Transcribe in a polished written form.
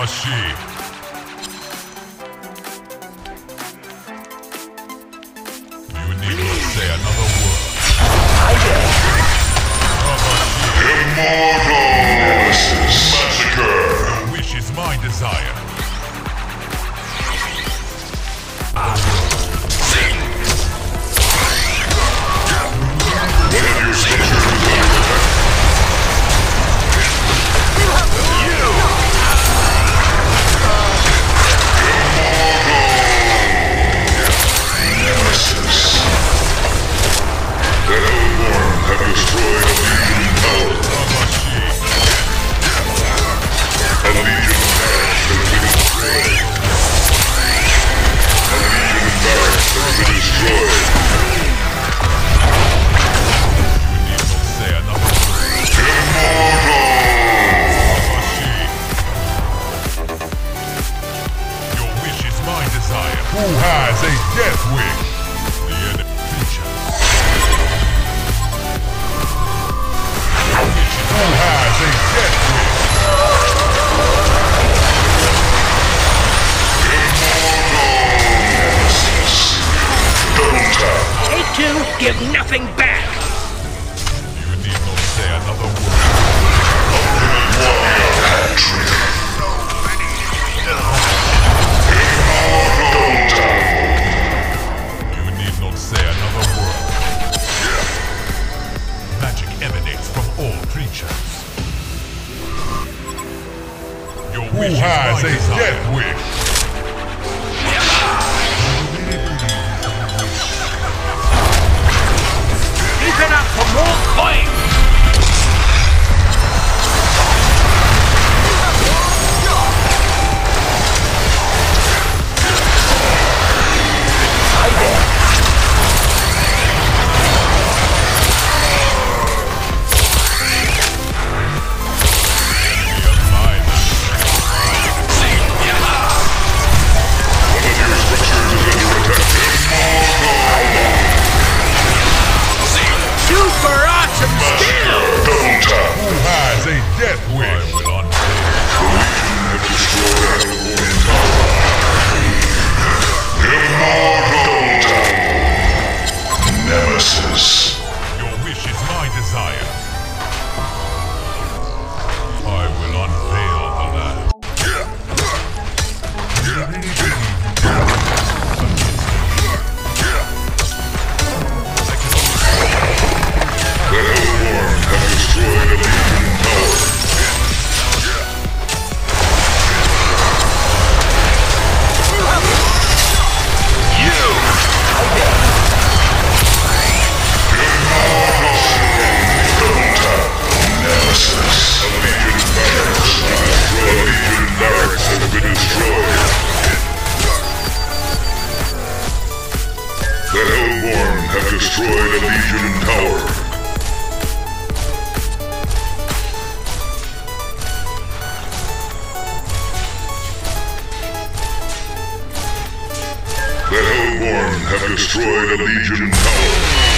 machine. You need not say another word. Immortals! Massacre! Your wish is my desire. I will sing. What have you seen destroyed a Legion tower.